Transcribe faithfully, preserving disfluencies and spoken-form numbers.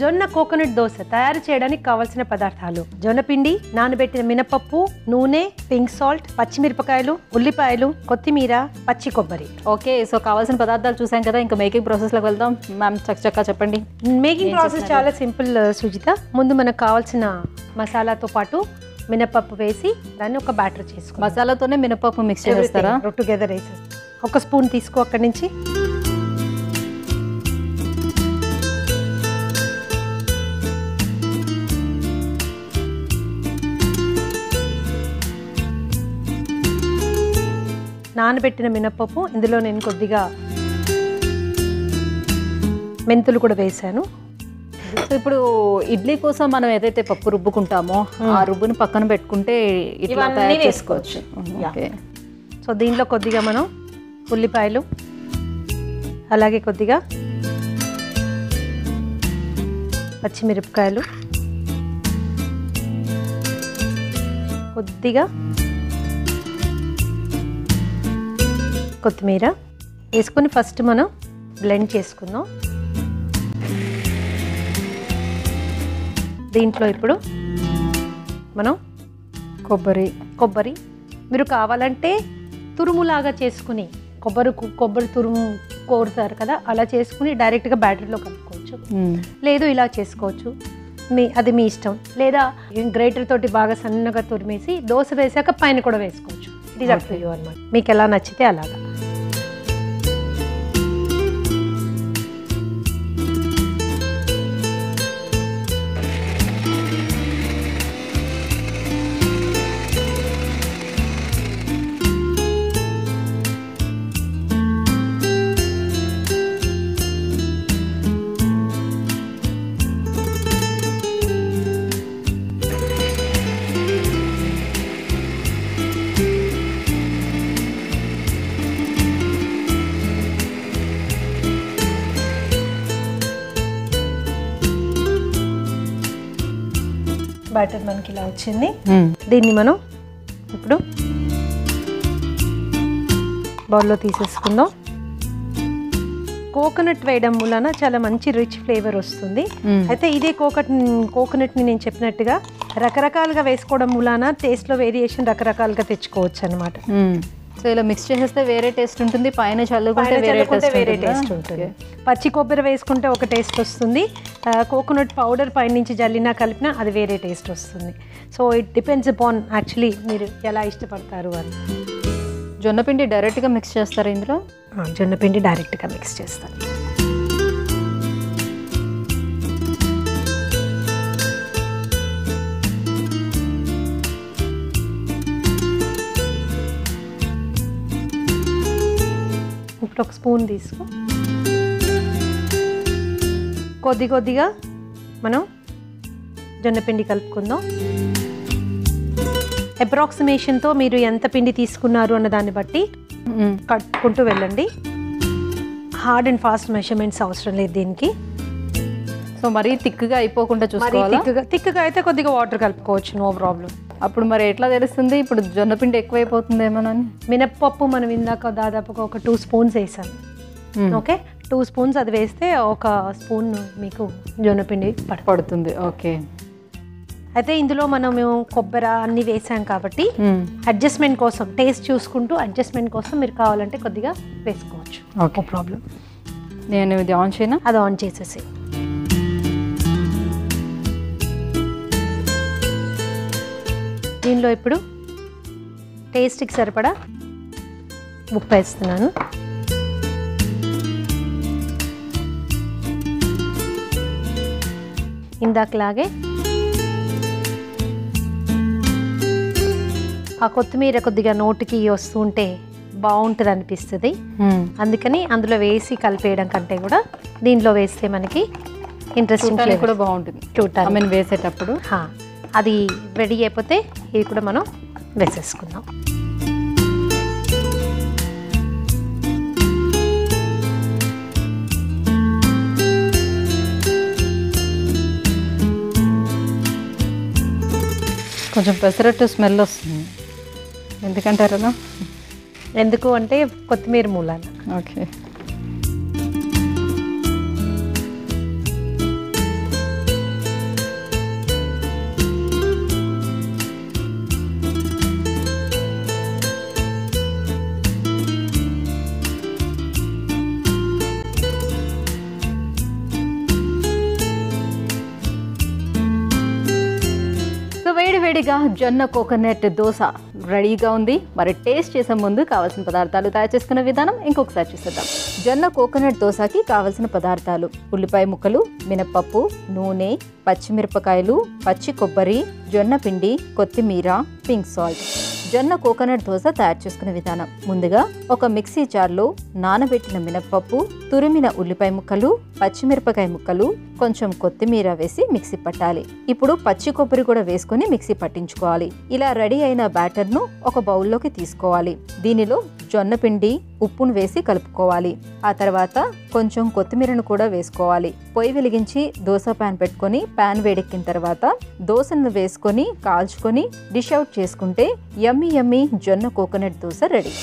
జొన్న కోకోనట్ దోశ తయారు చేయడానికి కావాల్సిన పదార్థాలు జొన్న పిండి, నానబెట్టిన మినపప్పు, నూనె, పింక్ సాల్ట్, పచ్చిమిరపకాయలు, ఉల్లిపాయలు, కొత్తిమీర, పచ్చి కొబ్బరి. ఓకే, సో కావాల్సిన పదార్థాలు చూసాం కదా, ఇంకా మేకింగ్ ప్రాసెస్ లోకి వెళ్దాం. మ్యామ్ చక్కచక్క చెప్పండి. మేకింగ్ ప్రాసెస్ చాలా సింపుల్ సుజిత. ముందు మనకు కావాల్సిన మసాలాతో పాటు మినపప్పు వేసి దాన్ని ఒక బ్యాటర్ చేసుకో. మసాలాతోనే మినపప్పు మిక్స్ చేస్తారా? టుగెదర్ వేసేస్తాం. ఒక స్పూన్ తీసుకో అక్కడి నుంచి. నానబెట్టిన మినపప్పు ఇందులో నేను కొద్దిగా మెంతులు కూడా వేసాను. సో ఇప్పుడు ఇడ్లీ కోసం మనం ఏదైతే పప్పు రుబ్బుకుంటామో ఆ రుబ్బుని పక్కన పెట్టుకుంటే ఇట్లా తయారు చేసుకోవచ్చు. ఓకే, సో దీంట్లో కొద్దిగా మనం ఉల్లిపాయలు, అలాగే కొద్దిగా పచ్చిమిరపకాయలు, కొద్దిగా కొత్తిమీర వేసుకొని ఫస్ట్ మనం బ్లెండ్ చేసుకుందాం. దీంట్లో ఇప్పుడు మనం కొబ్బరి కొబ్బరి మీరు కావాలంటే తురుములాగా చేసుకుని కొబ్బరి కొబ్బరి తురుము కోరుతారు కదా, అలా చేసుకుని డైరెక్ట్గా బ్యాటరీలో కలుపుకోవచ్చు. లేదు ఇలా చేసుకోవచ్చు, మీ అది మీ ఇష్టం. లేదా గ్రేటర్ తోటి బాగా సన్నగా తురిమేసి దోశ వేసాక పైన కూడా వేసుకోవచ్చు. ఇది అప్ టు యు అన్నమాట, మీకు ఎలా నచ్చితే అలాగా. బ్యాటర్ మనకి ఇలా వచ్చింది. దీన్ని మనం ఇప్పుడు బౌల్లో తీసేసుకుందాం. కోకోనట్ వేయడం వలన చాలా మంచి రిచ్ ఫ్లేవర్ వస్తుంది. అయితే ఇదే కోకట్ కోకోనట్ని నేను చెప్పినట్టుగా రకరకాలుగా వేసుకోవడం వలన టేస్ట్లో వేరియేషన్ రకరకాలుగా తెచ్చుకోవచ్చు అనమాట. సో ఇలా మిక్స్ చేసేస్తే వేరే టేస్ట్ ఉంటుంది, పైన చల్లుకుంటే వేరే టేస్ట్ ఉంటుంది. పచ్చి కొబ్బరి వేసుకుంటే ఒక టేస్ట్ వస్తుంది, కోకోనట్ పౌడర్ పైనుంచి జల్లినా కలిపినా అది వేరే టేస్ట్ వస్తుంది. So it depends upon actually మీరు ఎలా ఇష్టపడతారు అని. జొన్నపిండి డైరెక్ట్గా మిక్స్ చేస్తారు ఇందులో? జొన్నపిండి డైరెక్ట్గా మిక్స్ చేస్తారు. ఇప్పుడు ఒక స్పూన్ తీసుకో, కొద్ది కొద్దిగా మనం జొన్నపిండి కలుపుకుందాం. అప్రాక్సిమేషన్తో మీరు ఎంత పిండి తీసుకున్నారు అన్న దాన్ని బట్టి కట్టుకుంటూ వెళ్ళండి. హార్డ్ అండ్ ఫాస్ట్ మెజర్మెంట్స్ అవసరం లేదు దీనికి. సో మరీ తిక్కుగా అయిపోకుండా చూసుకోవాలి. తిక్కుగా తిక్కుగా అయితే కొద్దిగా వాటర్ కలుపుకోవచ్చు, నో ప్రాబ్లం. అప్పుడు మరి ఎట్లా తెలుస్తుంది ఇప్పుడు జొన్నపిండి ఎక్కువైపోతుంది ఏమోనని? మినప్పప్పు మనం ఇందాక దాదాపుగా ఒక టూ స్పూన్స్ వేసాను. ఓకే, టూ స్పూన్స్ అది వేస్తే ఒక స్పూన్ మీకు జొన్నపిండి పడుతుంది. ఓకే, అయితే ఇందులో మనం కొబ్బరి అన్నీ వేసాం కాబట్టి అడ్జస్ట్మెంట్ కోసం, టేస్ట్ చూసుకుంటూ అడ్జస్ట్మెంట్ కోసం మీరు కావాలంటే కొద్దిగా వేసుకోవచ్చు. Okay problem. నేను ఇది ఆన్ చేయనా? అది ఆన్ చేసేసి దీనిలో ఇప్పుడు టేస్ట్కి సరిపడా ఉప్పు వేస్తున్నాను. ఇందాకలాగే ఆ కొత్తిమీర కొద్దిగా నోటికి వస్తుంటే బాగుంటుంది అనిపిస్తుంది, అందుకని అందులో వేసి కలిపేయడం కంటే కూడా దీనిలో వేస్తే మనకి ఇంట్రెస్టింగ్ కూడా బాగుంటుంది చూడటానికి వేసేటప్పుడు. అది రెడీ అయిపోతే ఇది కూడా మనం వేసేసుకుందాం. కొంచెం పెసరట్టు స్మెల్ వస్తుంది, ఎందుకంటారా? ఎందుకు అంటే కొత్తిమీర మూలాన. ఓకే, వేడివేడిగా జొన్న కోకోనట్ దోశ రెడీగా ఉంది. మరి టేస్ట్ చేసే ముందు కావాల్సిన పదార్థాలు తయారు చేసుకునే విధానం ఇంకొకసారి చూసేద్దాం. జొన్న కోకోనట్ దోశకి కావాల్సిన పదార్థాలు: ఉల్లిపాయ ముక్కలు, మినపప్పు, నూనె, పచ్చిమిరపకాయలు, పచ్చి కొబ్బరి, జొన్న పిండి, కొత్తిమీర, పింక్ సాల్ట్. జొన్న కోకోనట్ దోశ తయారు చేసుకునే విధానం: ముందుగా ఒక మిక్సీ జార్లో నానబెట్టిన మినపప్పు, తురిమిన ఉల్లిపాయ ముక్కలు, పచ్చిమిరపకాయ ముక్కలు, కొంచెం కొత్తిమీర వేసి మిక్సీ పట్టాలి. ఇప్పుడు పచ్చి కొబ్బరి కూడా వేసుకుని మిక్సీ పట్టించుకోవాలి. ఇలా రెడీ అయిన బ్యాటర్ను ఒక బౌల్లోకి తీసుకోవాలి. దీనిలో జొన్న పిండి, ఉప్పును వేసి కలుపుకోవాలి. ఆ తర్వాత కొంచెం కొత్తిమీరను కూడా వేసుకోవాలి. పొయ్యి వెలిగించి దోశ ప్యాన్ పెట్టుకొని ప్యాన్ వేడెక్కిన తర్వాత దోశను వేసుకొని కాల్చుకొని డిష్ అవుట్ చేసుకుంటే యమ్మీ యమ్మీ జొన్న కోకోనట్ దోశ రెడీ.